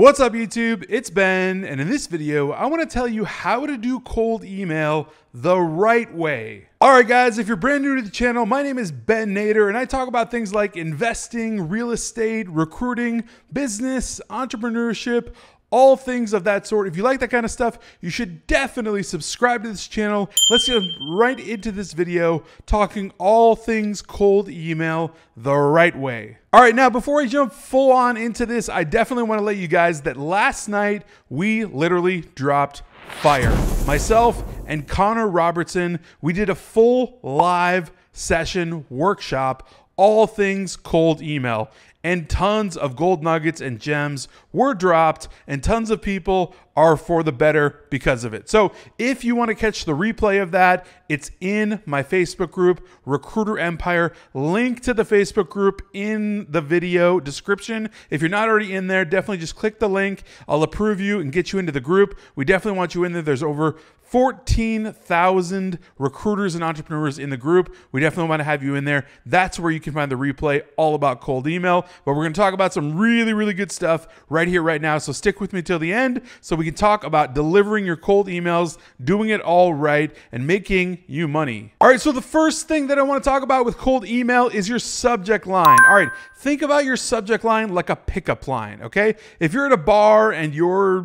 What's up YouTube, it's Ben, and in this video, I wanna tell you how to do cold email the right way. All right guys, if you're brand new to the channel, my name is Ben Nader, and I talk about things like investing, real estate, recruiting, business, entrepreneurship, all things of that sort. If you like that kind of stuff, you should definitely subscribe to this channel. Let's get right into this video, talking all things cold email the right way. All right, now before I jump full on into this, I definitely want to let you guys that last night we literally dropped fire. Myself and Connor Robertson, we did a full live session workshop, all things cold email, and tons of gold nuggets and gems were dropped, and tons of people are for the better because of it. So if you want to catch the replay of that, it's in my Facebook group, Recruiter Empire. Link to the Facebook group in the video description. If you're not already in there, definitely just click the link. I'll approve you and get you into the group. We definitely want you in there. There's over 14,000 recruiters and entrepreneurs in the group. We definitely want to have you in there. That's where you can find the replay all about cold email. But we're going to talk about some really, really good stuff right here, right now. So stick with me till the end so we can talk about delivering your cold emails, doing it all right, and making you money. All right, so the first thing that I want to talk about with cold email is your subject line. All right, think about your subject line like a pickup line, okay? If you're at a bar and you're,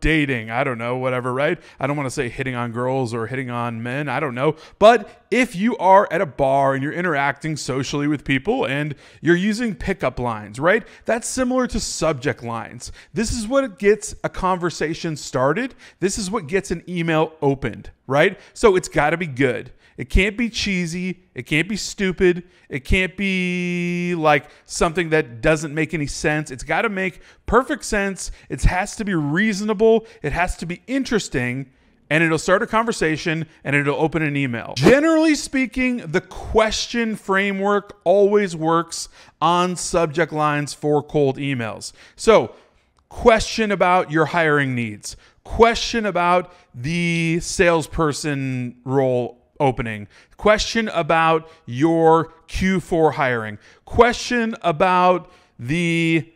dating, I don't know, whatever, right? I don't want to say hitting on girls or hitting on men, I don't know. But if you are at a bar and you're interacting socially with people and you're using pickup lines, right? That's similar to subject lines. This is what gets a conversation started. This is what gets an email opened, right? So it's got to be good. It can't be cheesy. It can't be stupid. It can't be like something that doesn't make any sense. It's got to make perfect sense. It has to be reasonable. It has to be interesting. And it'll start a conversation and it'll open an email. Generally speaking, the question framework always works on subject lines for cold emails. So, question about your hiring needs, question about the salesperson role opening, question about your Q4 hiring, question about the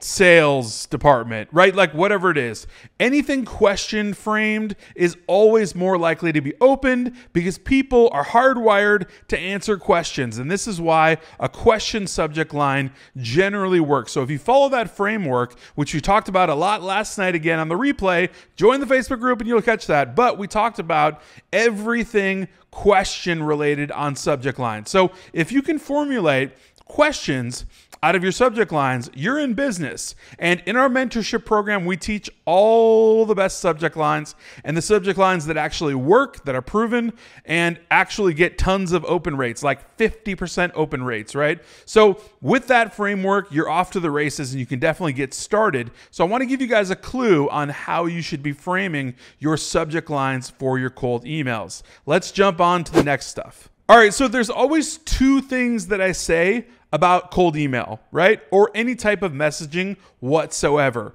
sales department, right? Like whatever it is, anything question framed is always more likely to be opened because people are hardwired to answer questions. And this is why a question subject line generally works. So if you follow that framework, which we talked about a lot last night, again on the replay, join the Facebook group and you'll catch that. But we talked about everything question related on subject line. So if you can formulate questions out of your subject lines, you're in business. And in our mentorship program, we teach all the best subject lines and the subject lines that actually work, that are proven, and actually get tons of open rates, like 50% open rates, right? So with that framework, you're off to the races and you can definitely get started. So I want to give you guys a clue on how you should be framing your subject lines for your cold emails. Let's jump on to the next stuff. All right, so there's always two things that I say about cold email, right? Or any type of messaging whatsoever.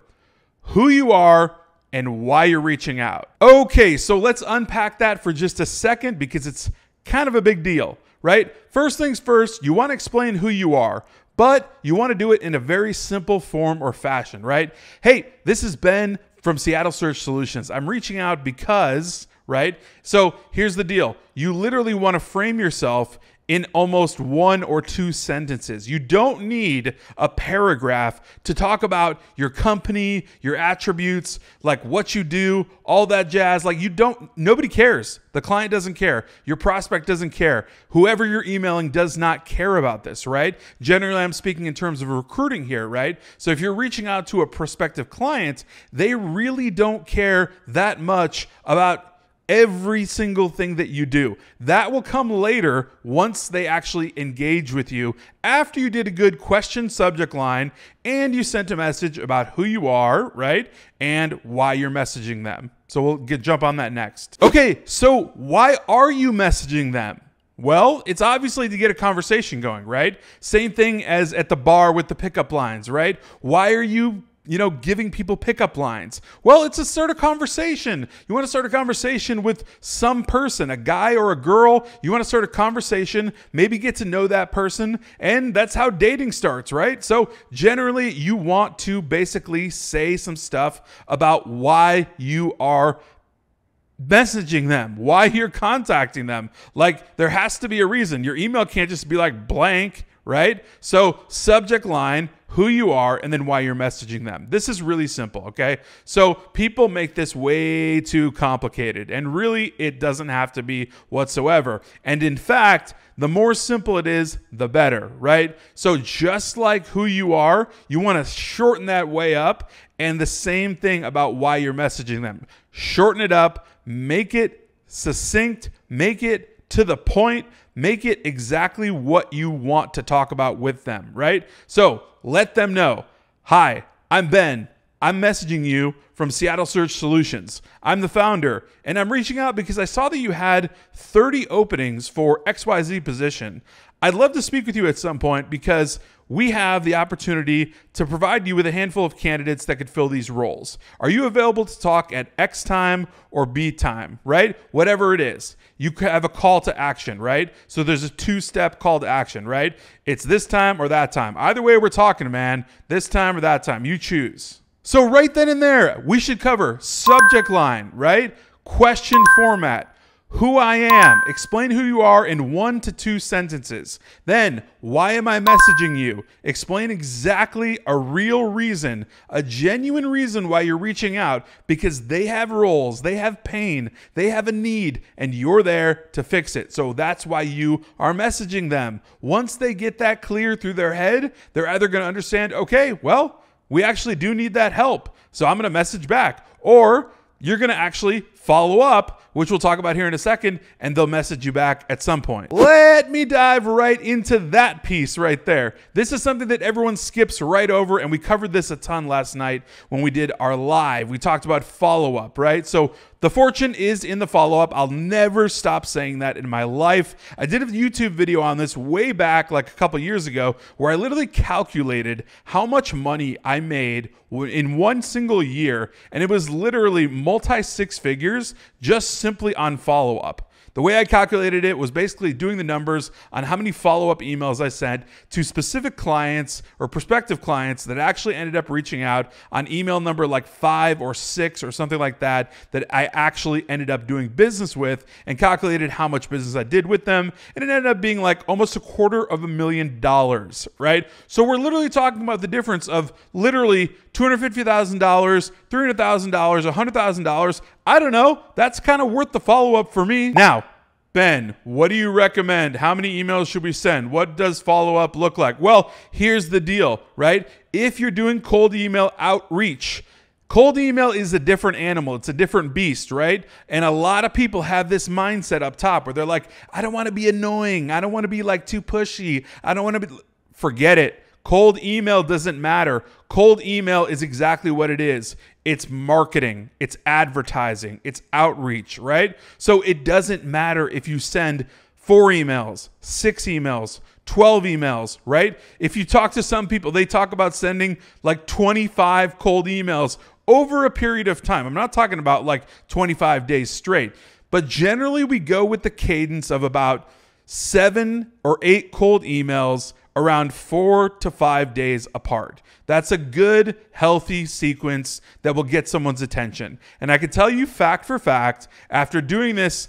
Who you are and why you're reaching out. Okay, so let's unpack that for just a second because it's kind of a big deal, right? First things first, you want to explain who you are, but you want to do it in a very simple form or fashion, right? Hey, this is Ben from Seattle Search Solutions. I'm reaching out because, right? So here's the deal. You literally want to frame yourself in almost one or two sentences. You don't need a paragraph to talk about your company, your attributes, like what you do, all that jazz. Like nobody cares. The client doesn't care. Your prospect doesn't care. Whoever you're emailing does not care about this, right? Generally, I'm speaking in terms of recruiting here, right? So if you're reaching out to a prospective client, they really don't care that much about every single thing that you do. That will come later once they actually engage with you after you did a good question subject line and you sent a message about who you are, right? And why you're messaging them. So we'll jump on that next. Okay, so why are you messaging them? Well, it's obviously to get a conversation going, right? Same thing as at the bar with the pickup lines, right? Why are you you know, giving people pickup lines. Well, it's a start a conversation. You want to start a conversation with some person, a guy or a girl. You want to start a conversation, maybe get to know that person, and that's how dating starts, right? So generally, you want to basically say some stuff about why you are messaging them, why you're contacting them. Like, there has to be a reason. Your email can't just be like blank, right? So subject line, who you are, and then why you're messaging them. This is really simple, okay? So people make this way too complicated, and really it doesn't have to be whatsoever. And in fact, the more simple it is, the better, right? So just like who you are, you want to shorten that way up, and the same thing about why you're messaging them. Shorten it up, make it succinct, make it to the point, make it exactly what you want to talk about with them, right? So let them know, hi, I'm Ben. I'm messaging you from Seattle Search Solutions. I'm the founder, and I'm reaching out because I saw that you had 30 openings for XYZ position. I'd love to speak with you at some point because we have the opportunity to provide you with a handful of candidates that could fill these roles. Are you available to talk at X time or B time, right? Whatever it is, you have a call to action, right? So there's a two-step call to action, right? It's this time or that time. Either way, we're talking, man. This time or that time, you choose. So right then and there, we should cover subject line, right? Question format. Who I am. Explain who you are in 1 to 2 sentences. Then, why am I messaging you? Explain exactly a real reason, a genuine reason why you're reaching out, because they have roles, they have pain, they have a need, and you're there to fix it. So that's why you are messaging them. Once they get that clear through their head, they're either going to understand, okay, well, we actually do need that help, so I'm going to message back. Or you're going to actually follow up, which we'll talk about here in a second, and they'll message you back at some point. Let me dive right into that piece right there. This is something that everyone skips right over, and we covered this a ton last night when we did our live. We talked about follow-up, right? So the fortune is in the follow-up. I'll never stop saying that in my life. I did a YouTube video on this way back, like a couple years ago, where I literally calculated how much money I made in one single year, and it was literally multi-six figures just simply on follow-up. The way I calculated it was basically doing the numbers on how many follow-up emails I sent to specific clients or prospective clients that actually ended up reaching out on email number like 5 or 6 or something like that, that I actually ended up doing business with, and calculated how much business I did with them. And it ended up being like almost $250,000, right? So we're literally talking about the difference of literally $250,000, $300,000, $100,000. I don't know. That's kind of worth the follow-up for me. Now, Ben, what do you recommend? How many emails should we send? What does follow-up look like? Well, here's the deal, right? If you're doing cold email outreach, cold email is a different animal. It's a different beast, right? And a lot of people have this mindset up top where they're like, I don't want to be annoying. I don't want to be like too pushy. I don't want to be... Forget it. Cold email doesn't matter. Cold email is exactly what it is. It's marketing, it's advertising, it's outreach, right? So it doesn't matter if you send 4 emails, 6 emails, 12 emails, right? If you talk to some people, they talk about sending like 25 cold emails over a period of time. I'm not talking about like 25 days straight, but generally we go with the cadence of about 7 or 8 cold emails around 4 to 5 days apart. That's a good, healthy sequence that will get someone's attention. And I can tell you fact for fact, after doing this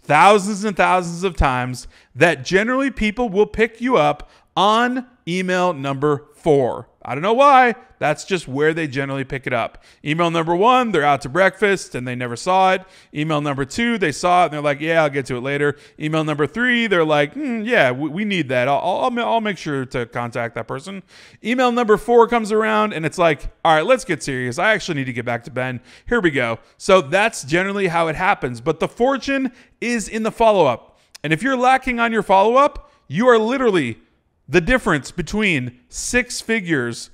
thousands and thousands of times, that generally people will pick you up on email number 4. I don't know why. That's just where they generally pick it up. Email number 1, they're out to breakfast and they never saw it. Email number 2, they saw it and they're like, yeah, I'll get to it later. Email number 3, they're like, yeah, we need that. I'll make sure to contact that person. Email number 4 comes around and it's like, all right, let's get serious. I actually need to get back to Ben. Here we go. So that's generally how it happens. But the fortune is in the follow-up. And if you're lacking on your follow-up, you are literally the difference between 6 figures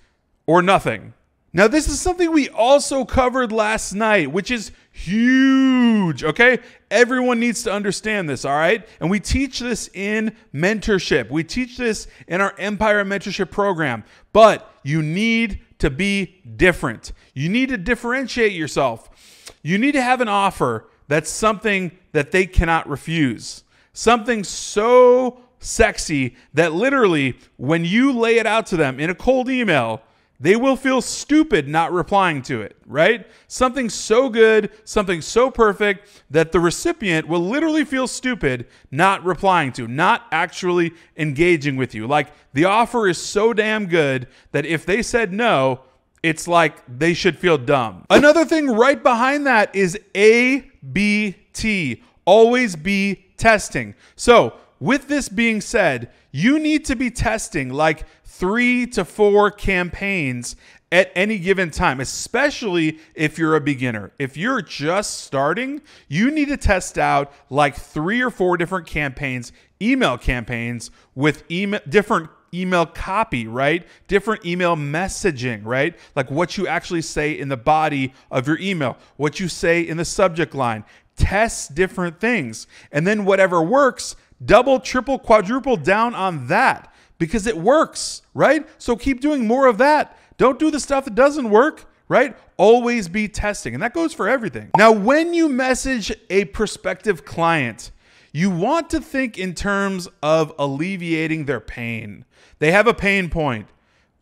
or nothing. Now, this is something we also covered last night, which is huge, okay? Everyone needs to understand this, all right? And we teach this in mentorship. We teach this in our Empire Mentorship program, but you need to be different. You need to differentiate yourself. You need to have an offer that's something that they cannot refuse. Something so sexy that literally when you lay it out to them in a cold email, they will feel stupid not replying to it, right? Something so good, something so perfect that the recipient will literally feel stupid not replying to, not actually engaging with you. Like the offer is so damn good that if they said no, it's like they should feel dumb. Another thing right behind that is ABT, always be testing. So with this being said, you need to be testing like 3 to 4 campaigns at any given time, especially if you're a beginner. If you're just starting, you need to test out like 3 or 4 different campaigns, email campaigns with different email copy, right? Different email messaging, right? Like what you actually say in the body of your email, what you say in the subject line. Test different things. And then whatever works, double, triple, quadruple down on that because it works, right? So keep doing more of that. Don't do the stuff that doesn't work, right? Always be testing. And that goes for everything. Now, when you message a prospective client, you want to think in terms of alleviating their pain. They have a pain point,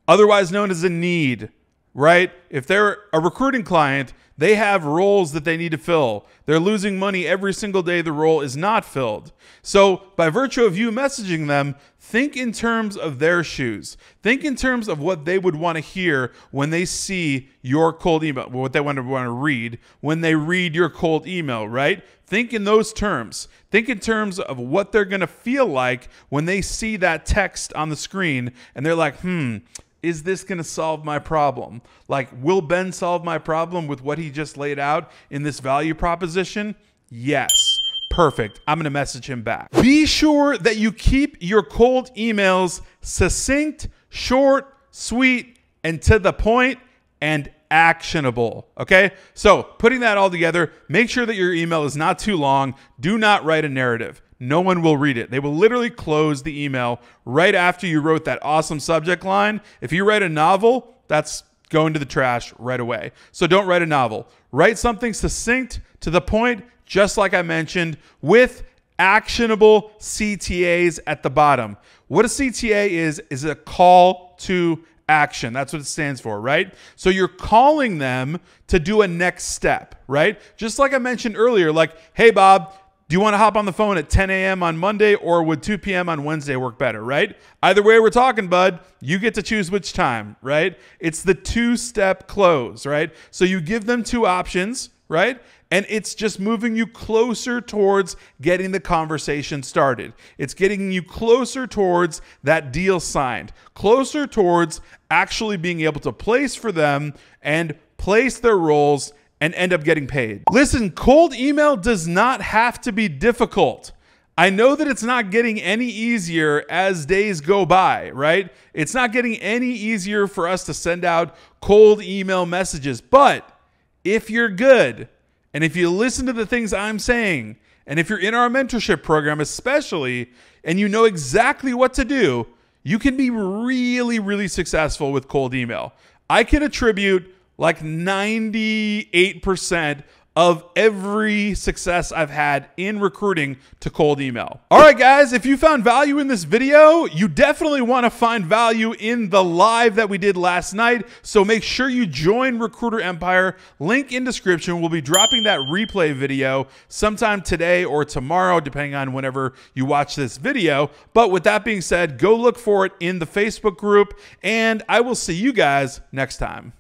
otherwise known as a need, right? If they're a recruiting client, they have roles that they need to fill. They're losing money every single day the role is not filled. So by virtue of you messaging them, think in terms of their shoes. Think in terms of what they would want to hear when they see your cold email, what they want to read when they read your cold email, right? Think in those terms. Think in terms of what they're going to feel like when they see that text on the screen and they're like, is this going to solve my problem? Like, will Ben solve my problem with what he just laid out in this value proposition? Yes. Perfect. I'm going to message him back. Be sure that you keep your cold emails succinct, short, sweet, and to the point, and actionable, okay? So putting that all together, make sure that your email is not too long. Do not write a narrative. No one will read it. They will literally close the email right after you wrote that awesome subject line. If you write a novel, that's going to the trash right away. So don't write a novel. Write something succinct, to the point, just like I mentioned, with actionable CTAs at the bottom. What a CTA is a call to action. That's what it stands for, right? So you're calling them to do a next step, right? Just like I mentioned earlier, like, hey, Bob, do you want to hop on the phone at 10 a.m. on Monday, or would 2 p.m. on Wednesday work better, right? Either way we're talking, bud, you get to choose which time, right? It's the two-step close, right? So you give them two options, right? And it's just moving you closer towards getting the conversation started. It's getting you closer towards that deal signed, closer towards actually being able to place for them and place their roles and end up getting paid. Listen, cold email does not have to be difficult. I know that it's not getting any easier as days go by, right? It's not getting any easier for us to send out cold email messages, but if you're good, and if you listen to the things I'm saying, and if you're in our mentorship program especially, and you know exactly what to do, you can be really, really successful with cold email. I can attribute like 98% of every success I've had in recruiting to cold email. All right, guys, if you found value in this video, you definitely want to find value in the live that we did last night. So make sure you join Recruiter Empire. Link in description. We'll be dropping that replay video sometime today or tomorrow, depending on whenever you watch this video. But with that being said, go look for it in the Facebook group, and I will see you guys next time.